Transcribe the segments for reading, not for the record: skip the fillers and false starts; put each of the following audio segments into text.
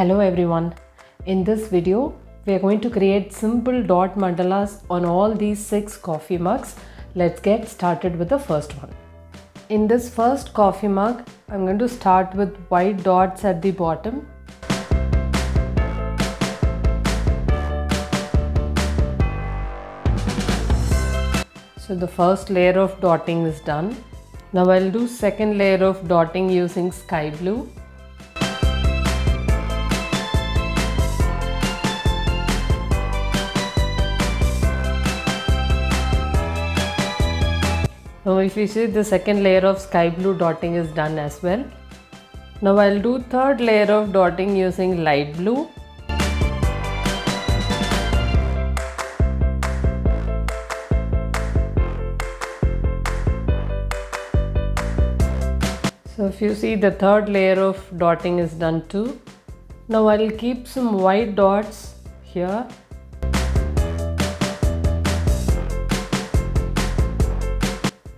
Hello everyone, in this video we are going to create simple dot mandalas on all these 6 coffee mugs. Let's get started with the first one. In this first coffee mug, I'm going to start with white dots at the bottom. So the first layer of dotting is done. Now I'll do second layer of dotting using sky blue. Now if you see, the second layer of sky blue dotting is done as well. Now I'll do third layer of dotting using light blue. So if you see, the third layer of dotting is done too. Now I'll keep some white dots here.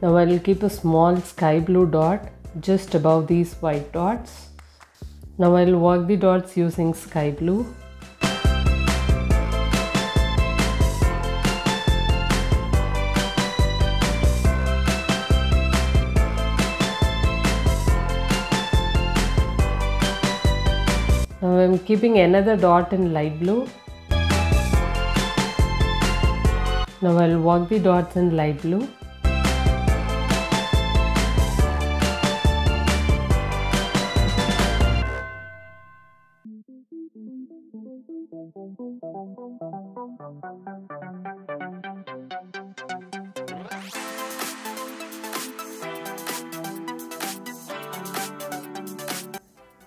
Now I will keep a small sky blue dot just above these white dots. Now I will work the dots using sky blue. Now I am keeping another dot in light blue. Now I will work the dots in light blue.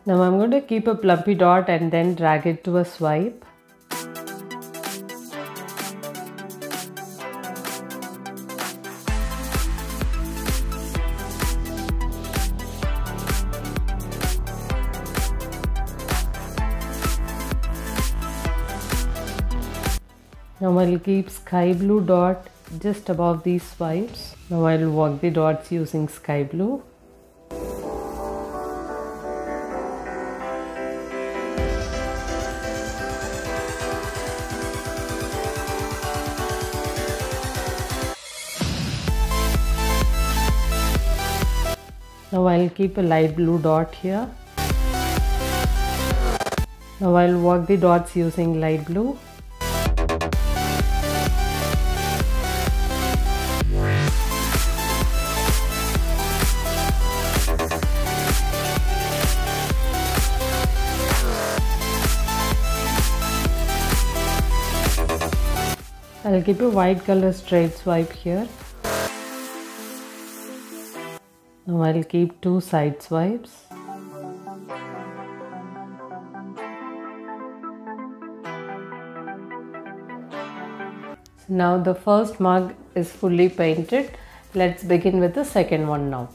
Now I'm going to keep a plumpy dot and then drag it to a swipe. Now I'll keep sky blue dot just above these swipes. Now I'll work the dots using sky blue. Now I'll keep a light blue dot here. Now I'll work the dots using light blue. I'll keep a white color straight swipe here. Now I'll keep 2 side swipes. So now the first mug is fully painted. Let's begin with the second one now.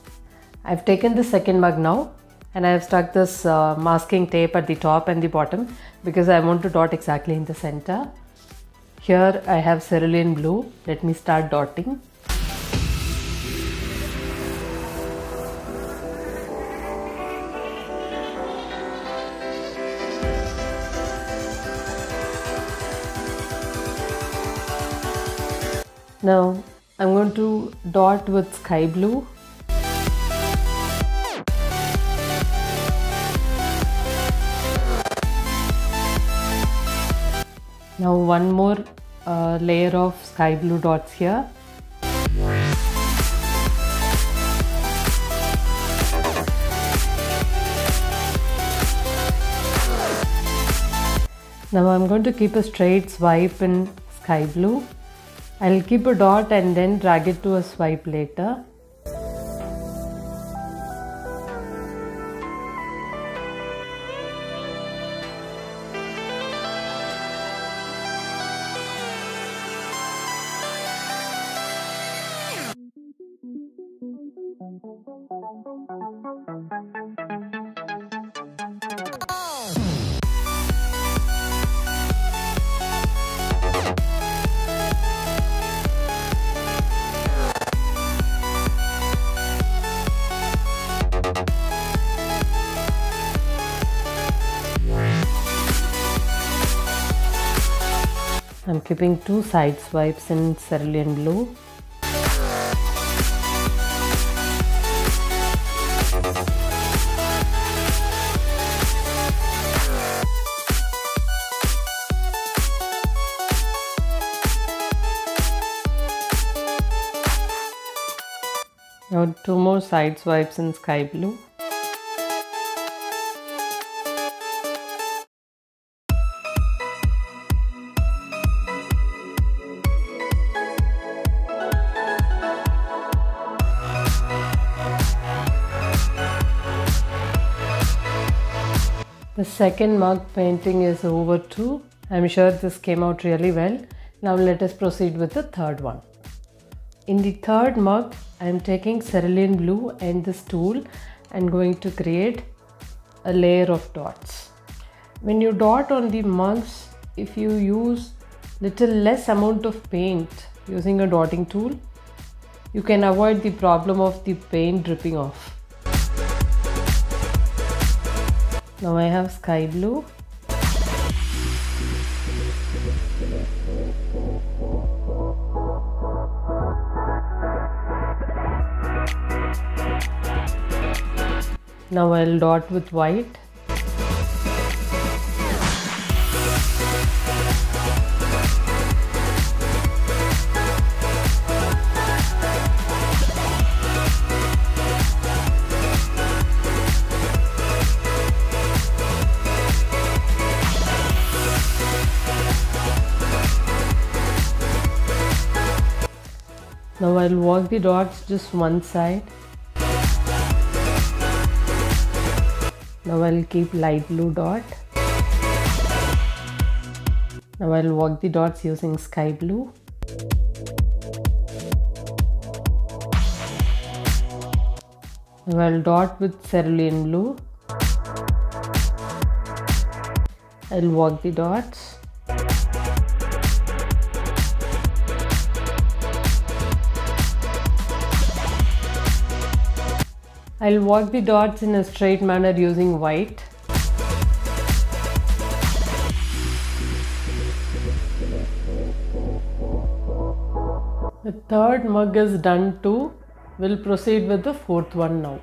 I've taken the second mug now and I've stuck this masking tape at the top and the bottom because I want to dot exactly in the center. Here I have cerulean blue. Let me start dotting. Now I'm going to dot with sky blue. Now one more layer of sky blue dots here. Now I'm going to keep a straight swipe in sky blue. I'll keep a dot and then drag it to a swipe later. keeping two side swipes in cerulean blue. Now two more side swipes in sky blue. The second mug painting is over too. I'm sure this came out really well. Now let us proceed with the third one. In the third mug, I'm taking cerulean blue and this tool and going to create a layer of dots. When you dot on the mugs, if you use little less amount of paint using a dotting tool, you can avoid the problem of the paint dripping off. Now I have sky blue. Now I'll dot with white. Now I'll walk the dots just one side. Now I'll keep light blue dot. Now I'll walk the dots using sky blue. Now I'll dot with cerulean blue. I'll walk the dots. I'll walk the dots in a straight manner using white. The third mug is done too. We'll proceed with the fourth one now.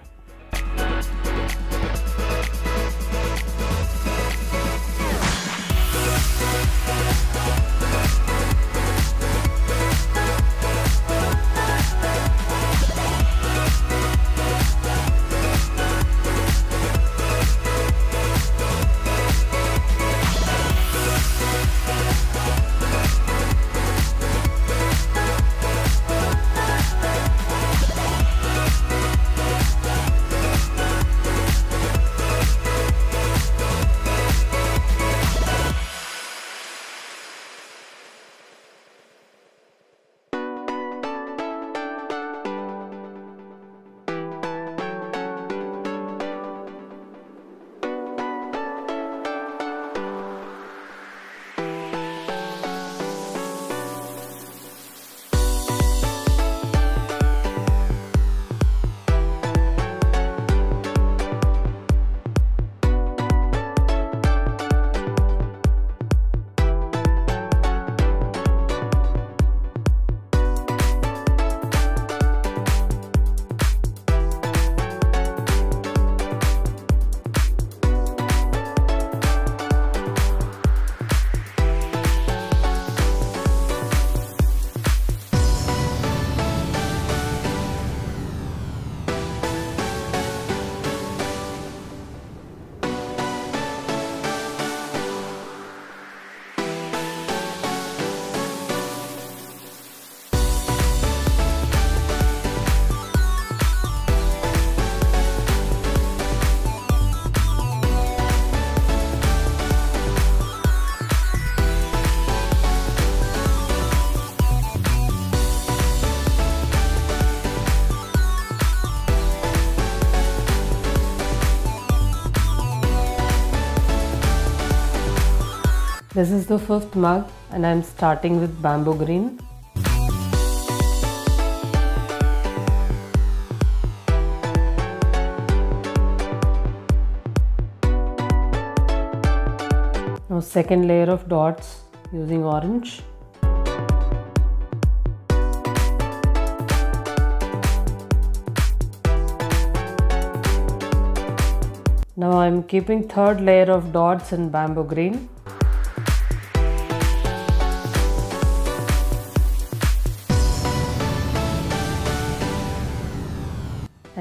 This is the fifth mug and I am starting with bamboo green. Now second layer of dots using orange. Now I am keeping third layer of dots in bamboo green.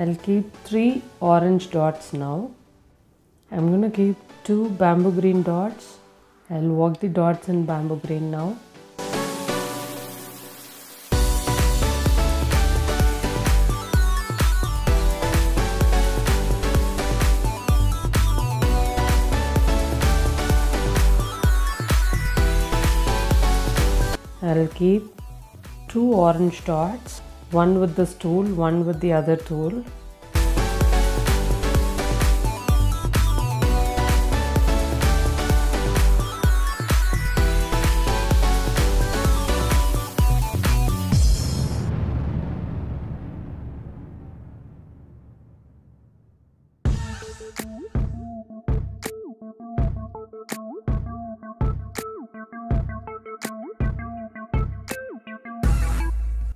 I'll keep 3 orange dots now. I'm gonna keep 2 bamboo green dots. I'll walk the dots in bamboo green now. I'll keep 2 orange dots, one with this tool, one with the other tool.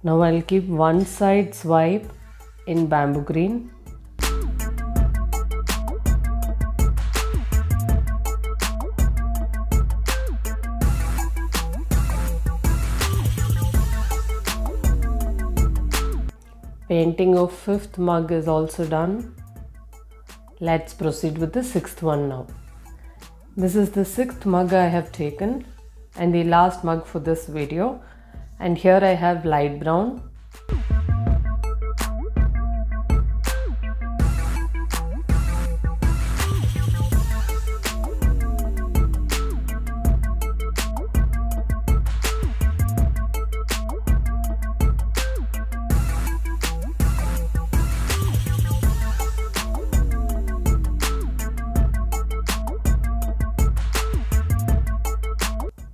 Now I'll keep one side swipe in bamboo green. Painting of 5th mug is also done. Let's proceed with the 6th one now. This is the 6th mug I have taken and the last mug for this video. And here I have light brown.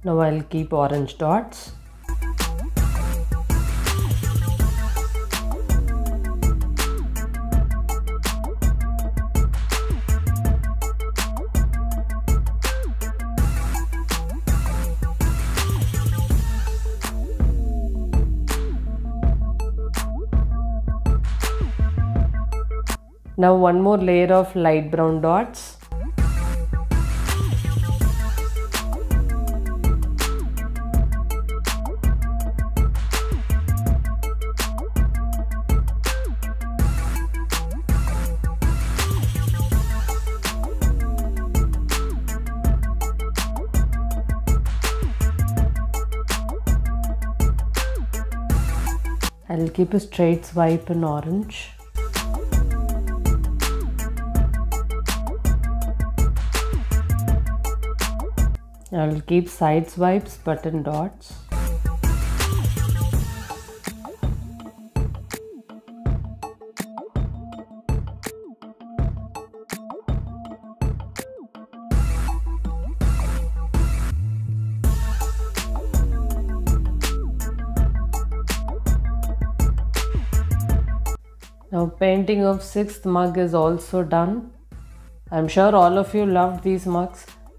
Now I'll keep orange dots. Now one more layer of light brown dots. I'll keep a straight swipe in orange. I will keep side swipes, button dots. Now painting of 6th mug is also done. I'm sure all of you loved these mugs.